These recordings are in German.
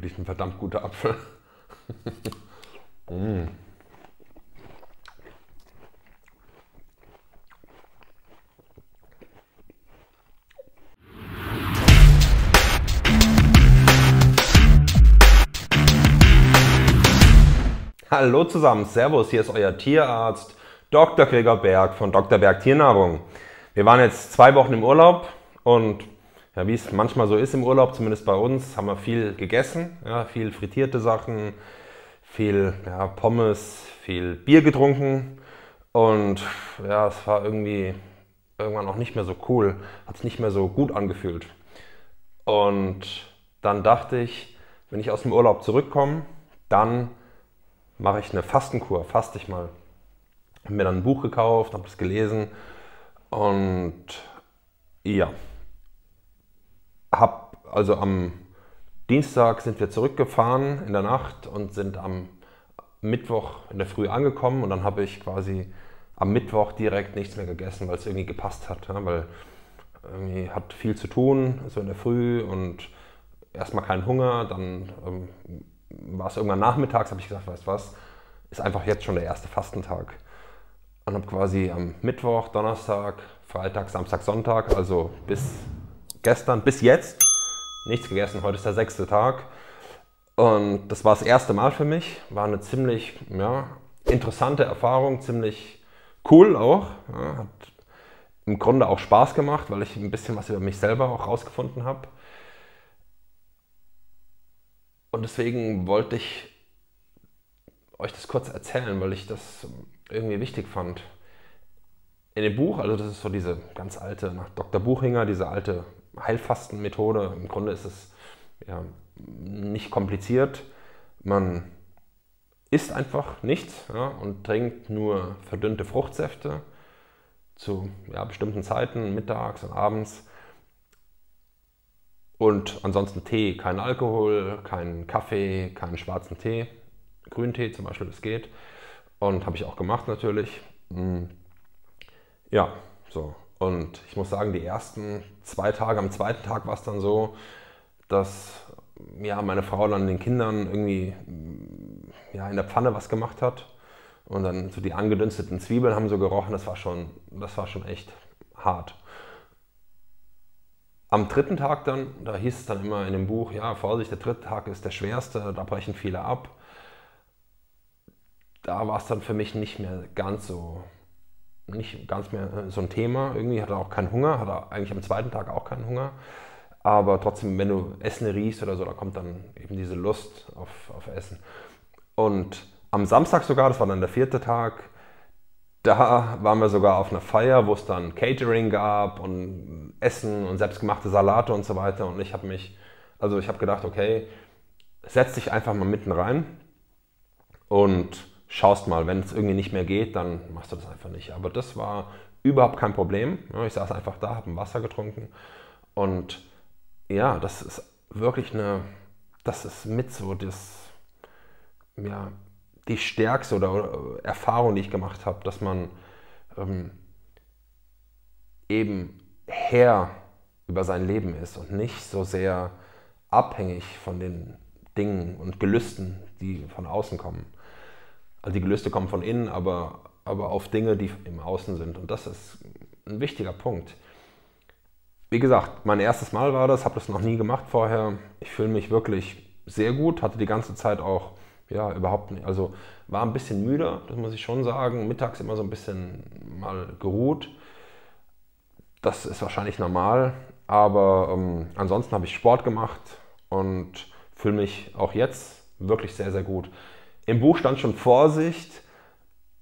wirklich ein verdammt guter Apfel. Mm. Hallo zusammen, Servus, hier ist euer Tierarzt Dr. Gregor Berg von Dr. Berg Tiernahrung. Wir waren jetzt 2 Wochen im Urlaub und ja, wie es manchmal so ist im Urlaub, zumindest bei uns, haben wir viel gegessen, ja, viel frittierte Sachen, viel Pommes, viel Bier getrunken und ja, es war irgendwie irgendwann auch nicht mehr so cool, hat es nicht mehr so gut angefühlt. Und dann dachte ich, wenn ich aus dem Urlaub zurückkomme, dann mache ich eine Fastenkur, faste ich mal. Habe mir dann ein Buch gekauft, habe das gelesen und ja, also am Dienstag sind wir zurückgefahren in der Nacht und sind am Mittwoch in der Früh angekommen und dann habe ich quasi am Mittwoch direkt nichts mehr gegessen, weil es irgendwie gepasst hat, ja, weil irgendwie hat viel zu tun, so in der Früh und erstmal keinen Hunger, dann war es irgendwann nachmittags, habe ich gesagt, weißt du was, ist einfach jetzt schon der erste Fastentag. Und habe quasi am Mittwoch, Donnerstag, Freitag, Samstag, Sonntag, also bis gestern, bis jetzt, nichts gegessen. Heute ist der 6. Tag. Und das war das erste Mal für mich. War eine ziemlich interessante Erfahrung, ziemlich cool auch. Ja, hat im Grunde auch Spaß gemacht, weil ich ein bisschen was über mich selber auch rausgefunden habe. Und deswegen wollte ich euch das kurz erzählen, weil ich das irgendwie wichtig fand. In dem Buch, also das ist so diese ganz alte, nach Dr. Buchinger, diese alte Heilfastenmethode. Im Grunde ist es ja nicht kompliziert. Man isst einfach nichts, ja, und trinkt nur verdünnte Fruchtsäfte zu bestimmten Zeiten, mittags und abends. Und ansonsten Tee, kein Alkohol, keinen Kaffee, keinen schwarzen Tee, Grüntee zum Beispiel, das geht. Und habe ich auch gemacht natürlich. Ja, so. Und ich muss sagen, die ersten 2 Tage, am 2. Tag war es dann so, dass meine Frau dann den Kindern irgendwie in der Pfanne was gemacht hat. Und dann so die angedünsteten Zwiebeln haben so gerochen, das war schon echt hart. Am 3. Tag dann, da hieß es dann immer in dem Buch, ja, Vorsicht, der 3. Tag ist der schwerste, da brechen viele ab. Da war es dann für mich nicht ganz mehr so ein Thema. Irgendwie hatte er auch keinen Hunger, hatte er eigentlich am 2. Tag auch keinen Hunger. Aber trotzdem, wenn du Essen riechst oder so, da kommt dann eben diese Lust auf Essen. Und am Samstag sogar, das war dann der 4. Tag, da waren wir sogar auf einer Feier, wo es dann Catering gab und Essen und selbstgemachte Salate und so weiter. Und ich habe mich, also ich habe gedacht, okay, setz dich einfach mal mitten rein und schaust mal, wenn es irgendwie nicht mehr geht, dann machst du das einfach nicht. Aber das war überhaupt kein Problem. Ich saß einfach da, habe ein Wasser getrunken und ja, das ist wirklich das ist mit so die stärkste oder Erfahrung, die ich gemacht habe, dass man eben Herr über sein Leben ist und nicht so sehr abhängig von den Dingen und Gelüsten, die von außen kommen. Also die Gelüste kommen von innen, aber auf Dinge, die im Außen sind. Und das ist ein wichtiger Punkt. Wie gesagt, mein erstes Mal war das, habe das noch nie gemacht vorher. Ich fühle mich wirklich sehr gut, hatte die ganze Zeit auch überhaupt nicht. Also war ein bisschen müde, das muss ich schon sagen. Mittags immer so ein bisschen mal geruht. Das ist wahrscheinlich normal. Aber ansonsten habe ich Sport gemacht und fühle mich auch jetzt wirklich sehr, sehr gut. Im Buch stand schon Vorsicht,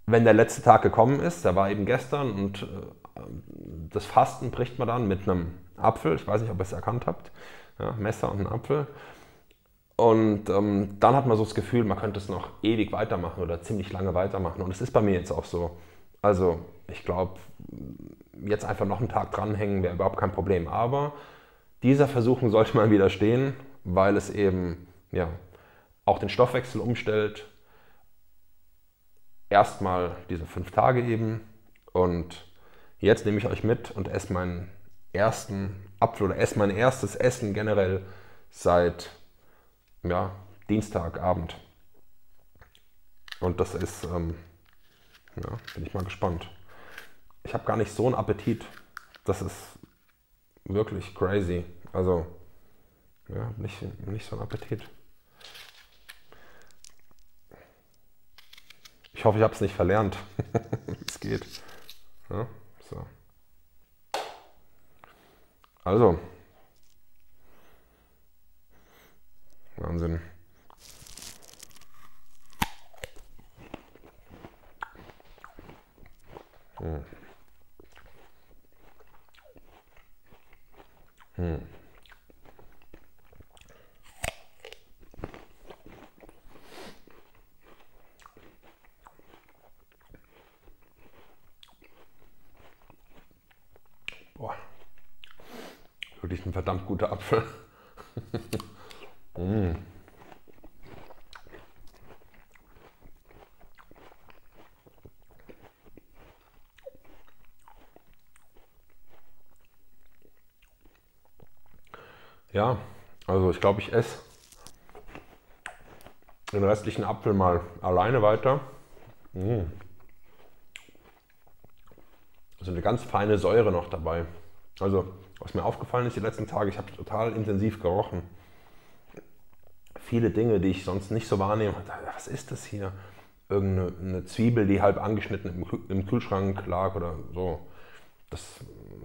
wenn der letzte Tag gekommen ist, der war eben gestern und das Fasten bricht man dann mit einem Apfel, ich weiß nicht, ob ihr es erkannt habt, ja, Messer und ein Apfel. Und dann hat man so das Gefühl, man könnte es noch ewig weitermachen oder ziemlich lange weitermachen und es ist bei mir jetzt auch so. Also ich glaube, jetzt einfach noch einen Tag dranhängen wäre überhaupt kein Problem, aber dieser Versuchung sollte man widerstehen, weil es eben auch den Stoffwechsel umstellt. Erstmal diese 5 Tage eben und jetzt nehme ich euch mit und esse meinen ersten Apfel oder esse mein erstes Essen generell seit ja, Dienstagabend. Und das ist, ja, bin ich mal gespannt. Ich habe gar nicht so einen Appetit. Das ist wirklich crazy. Also, ja, nicht so einen Appetit. Ich hoffe, ich habe es nicht verlernt. Es geht. Ja, so. Also. Wahnsinn. Hm. Hm. Boah. Wirklich ein verdammt guter Apfel. Hm. Ja, also ich glaube, ich esse den restlichen Apfel mal alleine weiter. Also eine ganz feine Säure noch dabei. Also was mir aufgefallen ist die letzten Tage, ich habe total intensiv gerochen. Viele Dinge, die ich sonst nicht so wahrnehme. Was ist das hier? Irgendeine Zwiebel, die halb angeschnitten im Kühlschrank lag oder so. Das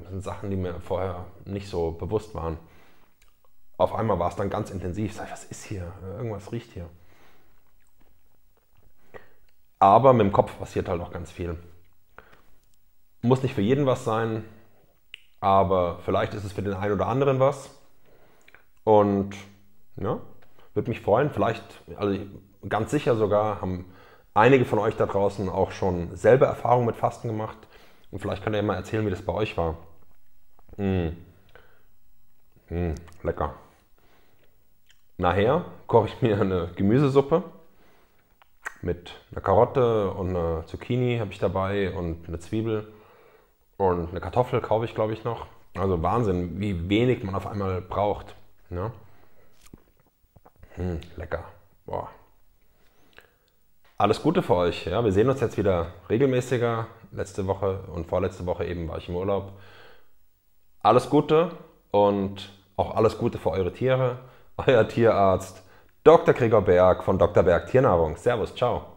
sind Sachen, die mir vorher nicht so bewusst waren. Auf einmal war es dann ganz intensiv. Ich sage, was ist hier? Irgendwas riecht hier. Aber mit dem Kopf passiert halt auch ganz viel. Muss nicht für jeden was sein, aber vielleicht ist es für den einen oder anderen was. Und ja, würde mich freuen. Vielleicht, also ganz sicher sogar, haben einige von euch da draußen auch schon selber Erfahrungen mit Fasten gemacht. Und vielleicht könnt ihr mal erzählen, wie das bei euch war. Lecker. Nachher koche ich mir eine Gemüsesuppe mit einer Karotte und einer Zucchini habe ich dabei und eine Zwiebel und eine Kartoffel kaufe ich, glaube ich, noch. Also Wahnsinn, wie wenig man auf einmal braucht. Ne? Lecker. Boah. Alles Gute für euch. Ja? Wir sehen uns jetzt wieder regelmäßiger. Letzte Woche und vorletzte Woche eben war ich im Urlaub. Alles Gute und auch alles Gute für eure Tiere. Euer Tierarzt Dr. Gregor Berg von Dr. Berg Tiernahrung. Servus, ciao.